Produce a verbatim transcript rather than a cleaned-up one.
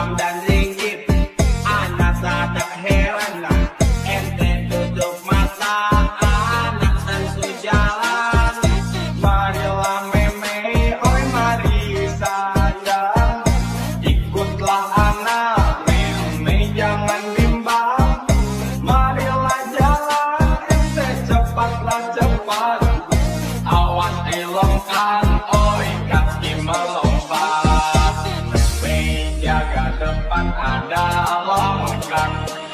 Bambang dan Ringgit, anak sadak heranlah, ente tutup mata, anak sensu jalan. Marilah meme, oi mari saja, ikutlah anak meme jangan bimbang. Marilah jalan, ente cepatlah cepat, awas elongkan, oi kaki melompat. Depan ada longgang.